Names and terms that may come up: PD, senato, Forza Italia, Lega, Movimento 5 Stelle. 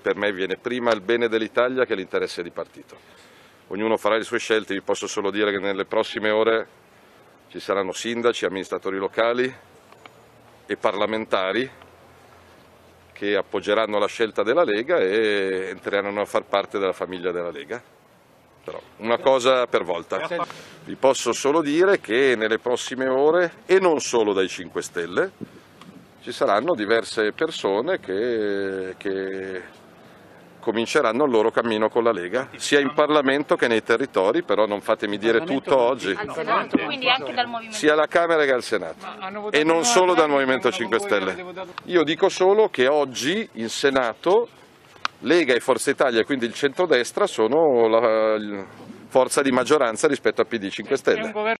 Per me viene prima il bene dell'Italia che l'interesse di partito. Ognuno farà le sue scelte, vi posso solo dire che nelle prossime ore ci saranno sindaci, amministratori locali e parlamentari che appoggeranno la scelta della Lega e entreranno a far parte della famiglia della Lega. Però una cosa per volta. Vi posso solo dire che nelle prossime ore, e non solo dai 5 Stelle, ci saranno diverse persone che cominceranno il loro cammino con la Lega, sia in Parlamento che nei territori, però non fatemi dire tutto oggi. Al Senato, quindi anche dal Movimento. Sia alla Camera che al Senato e non solo dal Movimento 5 Stelle. Io dico solo che oggi in Senato Lega e Forza Italia, quindi il centrodestra, sono la forza di maggioranza rispetto a PD 5 Stelle.